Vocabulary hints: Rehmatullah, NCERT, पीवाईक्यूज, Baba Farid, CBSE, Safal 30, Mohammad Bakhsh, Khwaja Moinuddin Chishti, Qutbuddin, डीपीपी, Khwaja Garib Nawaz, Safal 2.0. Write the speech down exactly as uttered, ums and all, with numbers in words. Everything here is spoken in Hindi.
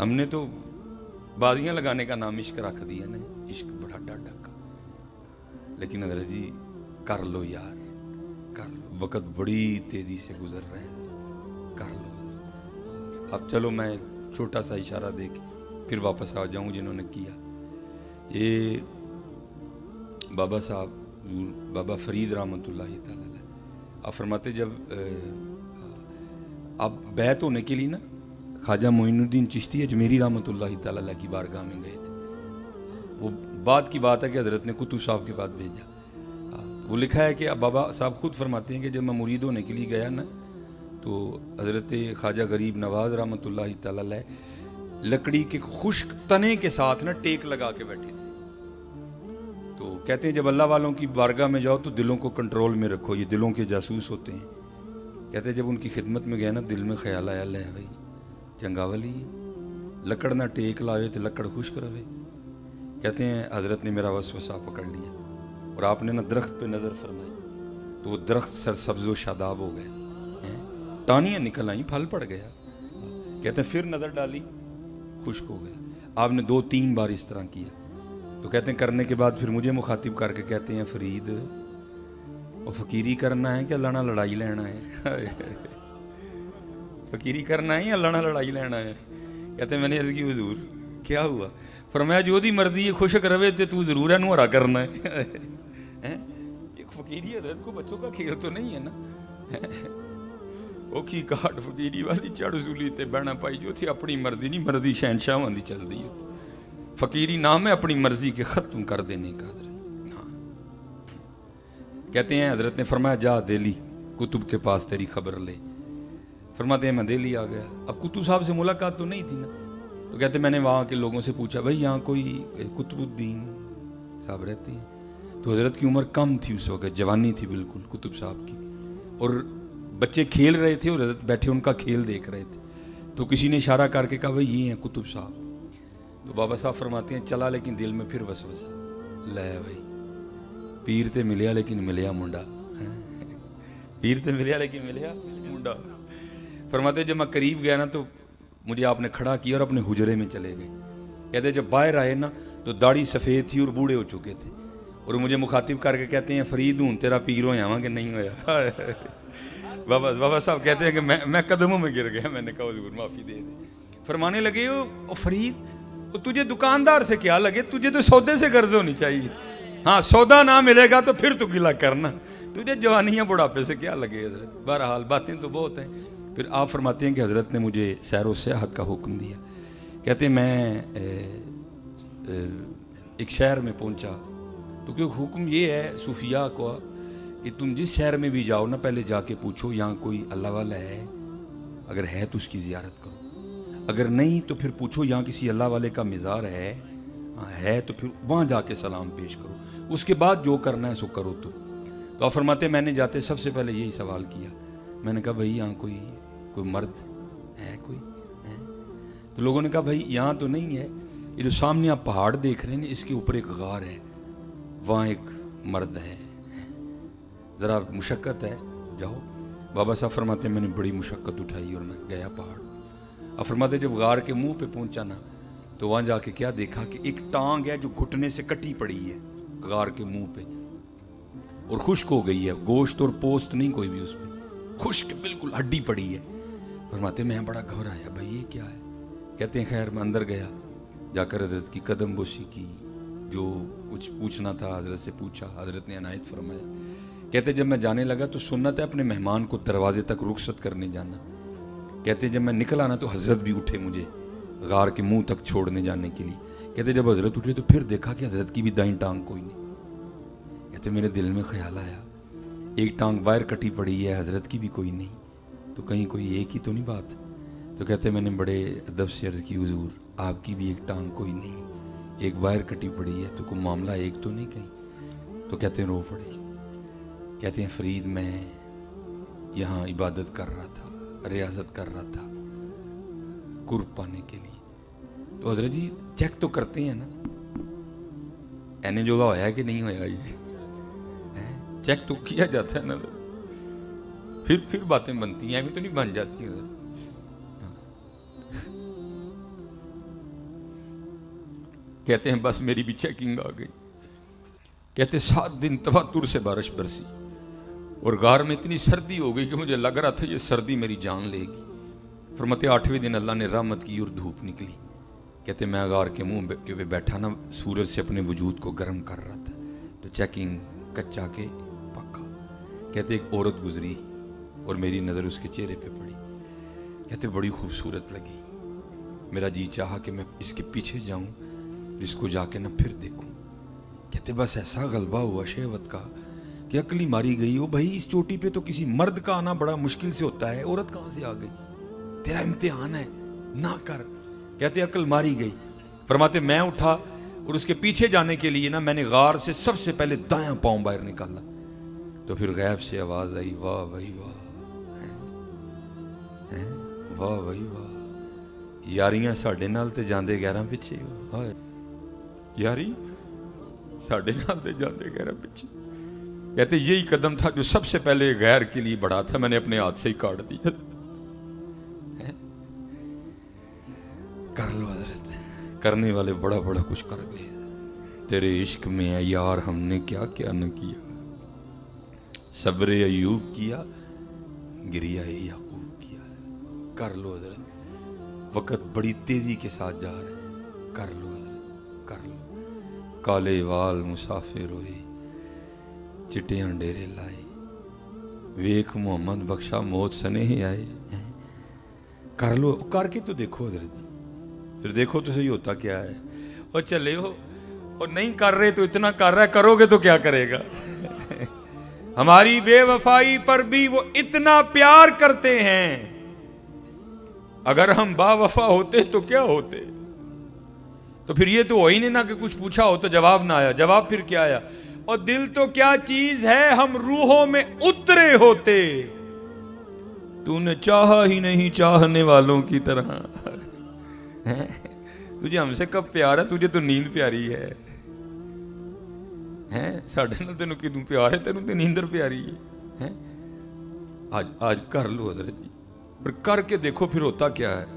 हमने तो बाजियाँ लगाने का नाम इश्क रख दिया ना, इश्क बड़ा डाढ़ा का। लेकिन हजरत जी कर लो यार, कर लो, वक़्त बड़ी तेज़ी से गुजर रहे हैं, कर लो। अब चलो मैं छोटा सा इशारा दे के फिर वापस आ जाऊँ। जिन्होंने किया ये बाबा साहब बाबा फरीद रहमतुल्लाहि तआला अलैह, आप फरमाते जब आप बैत होने के लिए ना ख्वाजा मोइनुद्दीन चिश्ती अजमेरी रहमतुल्लाहि तआला अलैह की बारगाह में गए थे। वो बाद की बात है कि हजरत ने कुतुब साहब के बाद भेजा। वो लिखा है कि अब बाबा साहब ख़ुद फरमाते हैं कि जब मैं मुरीद होने के लिए गया ना तो हजरत ख्वाजा गरीब नवाज रहमतुल्लाहि तआला अलैह लकड़ी के खुश्क तने के साथ ना टेक लगा के बैठे थे। तो कहते हैं जब अल्लाह वालों की बारगाह में जाओ तो दिलों को कंट्रोल में रखो, ये दिलों के जासूस होते हैं। कहते हैं जब उनकी खिदमत में गया ना दिल में ख्याल आया, ले भाई चंगावली लकड़ ना टेक लावे तो लकड़ खुश्क रहे। कहते हैं हजरत ने मेरा वसवसा पकड़ लिया और आपने ना दरख्त पे नज़र फरमाई तो वो दरख्त सरसब्ज़ो शादाब हो गया, टानियाँ निकल आई, फल पड़ गया। कहते हैं फिर नज़र डाली, खुश्क हो गया। आपने दो तीन बार इस तरह किया। तो कहते हैं करने के बाद फिर मुझे मुखातिब करके कहते हैं, फरीद वो फकीरी करना है कि अल्लाह ना लड़ाई लेना है? फकीरी करना है या अल्लाह ना लड़ाई लेना है? कहते हैं मैंने अर्ज़ की हुजूर क्या हुआ? फरमाया जो दी मर्जी है, खुश रवे तो तू ज़रूर है, हरा करना है। एक फकीरी हजरत को बच्चों का खेल तो नहीं है ना। वो की काट फकीरी वाली चढ़ सूली ते बहना पाई जो थी अपनी मर्जी नहीं, मर्जी शहनशाह वाली चलती है। फकीरी नाम है अपनी मर्जी के ख़त्म कर देने का। हजरत हाँ, कहते हैं हजरत ने फरमाया जा दिल्ली कुतुब के पास तेरी खबर ले। फरमाते हैं मैं दिल्ली आ गया। अब कुतुब साहब से मुलाकात तो नहीं थी ना, तो कहते मैंने वहाँ के लोगों से पूछा भाई यहाँ कोई कुतुबुद्दीन साहब रहते हैं? तो हजरत की उम्र कम थी उस वक़्त, जवानी थी बिल्कुल कुतुब साहब की, और बच्चे खेल रहे थे और हजरत बैठे उनका खेल देख रहे थे। तो किसी ने इशारा करके कहा भाई ये हैं कुतुब साहब। तो बाबा साहब फरमाते हैं चला, लेकिन दिल में फिर वसवसा, ले भाई पीर ते मिलिया लेकिन मिलिया मुंडा, पीर ते मिलिया लेकिन मिलिया मुंडा। फरमाते जब मैं करीब गया ना तो मुझे आपने खड़ा किया और अपने हुजरे में चले गए। कहते जब बाहर आए ना तो दाढ़ी सफ़ेद थी और बूढ़े हो चुके थे, और मुझे मुखातिब करके कहते हैं फरीद हूँ तेरा पीर होया वहाँ के नहीं होया। बाबा बाबा साहब कहते हैं कि मैं मैं कदमों में गिर गया, मैंने कहा हुजूर माफ़ी दे दे। फरमाने लगे ओ फरीद तो तुझे दुकानदार से क्या लगे, तुझे तो सौदे से गर्ज होनी चाहिए। हाँ सौदा ना मिलेगा तो फिर तू गिला करना, तुझे जवानी या बुढ़ापे से क्या लगे। हजरत बहरहाल बातें तो बहुत हैं। फिर आप फरमाते हैं कि हजरत ने मुझे सैर व सियाहत का हुक्म दिया। कहते मैं ए, ए, एक शहर में पहुंचा तो क्योंकि हुक्म ये है सूफिया का कि तुम जिस शहर में भी जाओ ना पहले जाके पूछो यहाँ कोई अल्लाह वाला है, अगर है तो उसकी ज़ियारत करो, अगर नहीं तो फिर पूछो यहाँ किसी अल्लाह वाले का मज़ार है, है तो फिर वहाँ जाके सलाम पेश करो, उसके बाद जो करना है सो करो। तो तो आप फरमाते मैंने जाते सबसे पहले यही सवाल किया, मैंने कहा भाई यहाँ कोई कोई मर्द है कोई है? तो लोगों ने कहा भाई यहाँ तो नहीं है, ये जो सामने आप पहाड़ देख रहे हैं ना इसके ऊपर एक गार है, वहाँ एक मर्द है, ज़रा मुशक्क़त है जाओ। बाबा साहब फरमाते मैंने बड़ी मुशक्क़त उठाई और मैं गया पहाड़। फरमाते जब गार के मुंह पे पहुंचा ना तो वहाँ जाके क्या देखा कि एक टांग है जो घुटने से कटी पड़ी है गार के मुंह पे और खुश्क हो गई है, गोश्त और पोस्त नहीं कोई भी, उसमें खुश्क बिल्कुल हड्डी पड़ी है। फरमाते मैं बड़ा घबराया भाई ये क्या है। कहते हैं खैर मैं अंदर गया, जाकर हजरत की कदम बोशी की, जो कुछ पूछना था हजरत से पूछा, हजरत ने अनायत फरमाया। कहते जब मैं जाने लगा तो सुन्नत है अपने मेहमान को दरवाजे तक रुखसत करने जाना। कहते जब मैं निकला ना तो हज़रत भी उठे मुझे गार के मुंह तक छोड़ने जाने के लिए। कहते जब हज़रत उठे तो फिर देखा कि हज़रत की भी दाईं टांग कोई नहीं। कहते मेरे दिल में ख्याल आया एक टांग बाहर कटी पड़ी है, हज़रत की भी कोई नहीं, तो कहीं कोई एक ही तो नहीं बात। तो कहते मैंने बड़े अदब से अर्ज़ की हुजूर आपकी भी एक टांग कोई नहीं, एक बाहर कटी पड़ी है, तो कोई मामला एक तो नहीं कहीं? तो कहते रो पड़े। कहते हैं फरीद मैं यहाँ इबादत कर रहा था, रियाजत कर रहा था कुर्ब पाने के लिए। तो हजरत जी चेक तो करते हैं ना एने जोगा होया कि नहीं होया, ये चेक तो किया जाता है ना, फिर फिर बातें बनती हैं, अभी तो नहीं बन जाती। कहते हैं बस मेरी भी चेकिंग आ गई। कहते सात दिन तवातुर से बारिश बरसी और गार में इतनी सर्दी हो गई कि मुझे लग रहा था ये सर्दी मेरी जान लेगी। फरमाते आठवें दिन अल्लाह ने रहमत की और धूप निकली। कहते मैं गार के मुंह पे बैठा ना सूरज से अपने वजूद को गर्म कर रहा था, तो चेकिंग कच्चा के पक्का। कहते एक औरत गुजरी और मेरी नज़र उसके चेहरे पे पड़ी। कहते बड़ी खूबसूरत लगी। मेरा जी चाहा कि मैं इसके पीछे जाऊं, इसको जाके ना फिर देखूं। कहते बस ऐसा गलबा हुआ शहवत का कि अकली मारी गई। हो भाई इस चोटी पे तो किसी मर्द का आना बड़ा मुश्किल से होता है, औरत कहाँ से आ गई? तेरा इम्तिहान है ना कर। कहते अकल मारी गई। फरमाते मैं उठा और उसके पीछे जाने के लिए ना मैंने गार से सबसे पहले दायां पाँव बाहर निकाला, तो फिर गैब से आवाज़ आई वाह भाई वाह, वाह भाई वाह, यारियां साढ़े नाल ते जांदे गैरां पिछे, हाय यारी साढ़े नाल ते जांदे गैरां पिछे। कहते यही कदम था जो सबसे पहले गैर के लिए बढ़ा था, मैंने अपने हाथ से ही काट दिया। कर लो हजरत, करने वाले बड़ा बड़ा कुछ कर गए तेरे इश्क में है यार, हमने क्या क्या न किया। सब्र अयूब किया, गिरिया याकूब किया। कर लो हजरत, वक़्त बड़ी तेज़ी के साथ जा रहे हैं, कर लो कर लो। काले वाल मुसाफिर होए, चिटियाँ डेरे लाए, वेख मोहम्मद बख्शा मौत सने ही आए। कर लो, करके तो देखो हजरत, फिर देखो तो सही होता क्या है। और चले हो और नहीं कर रहे तो इतना कर रहा है, करोगे तो क्या करेगा। हमारी बेवफाई पर भी वो इतना प्यार करते हैं, अगर हम बावफा होते तो क्या होते। तो फिर ये तो हो ही नहीं ना कि कुछ पूछा हो तो जवाब ना आया, जवाब फिर क्या आया। और दिल तो क्या चीज है, हम रूहों में उतरे होते, तूने चाहा ही नहीं चाहने वालों की तरह। तुझे हमसे कब प्यार है, तुझे तो नींद प्यारी है, हैं साढ़े नाल तेनों कितनों प्यार है, तेनों तो नींदर प्यारी है, हैं? आज आज कर लो हजरत जी, पर करके देखो फिर होता क्या है।